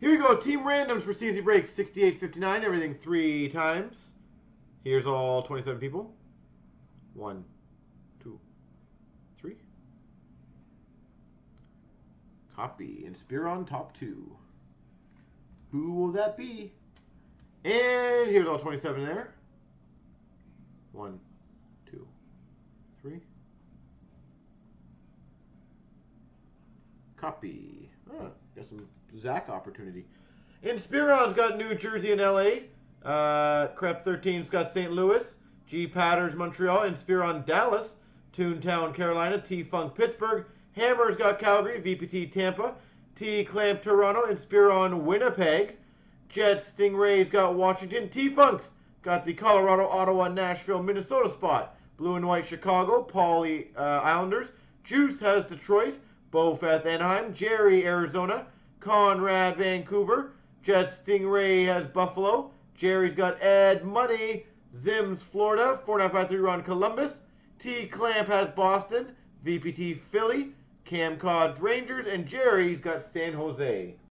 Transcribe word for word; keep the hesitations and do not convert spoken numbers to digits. Here we go. Team Randoms for C N C breaks. sixty-eight fifty-nine. Everything three times. Here's all twenty-seven people. One, two, three. Copy. And Spear on top two. Who will that be? And here's all twenty-seven there. One, two, three. Copy. Oh, got some Zach opportunity. And Spearon's got New Jersey and L A. Uh, Crep thirteen's got Saint Louis. G. Patter's Montreal. And Spearon Dallas. Toontown Carolina. T. Funk Pittsburgh. Hammer's got Calgary. V P T Tampa. T. Clamp Toronto. And Spearon Winnipeg. Jet Stingray's got Washington. T. Funk's got the Colorado, Ottawa, Nashville, Minnesota spot. Blue and White Chicago. Paulie uh, Islanders. Juice has Detroit. Bofeth Anaheim. Jerry Arizona. Conrad Vancouver. Jet Stingray has Buffalo. Jerry's got Ed Money. Zims Florida. four nine five three Ron Columbus. T Clamp has Boston. V P T Philly. Cam Cod Rangers. And Jerry's got San Jose.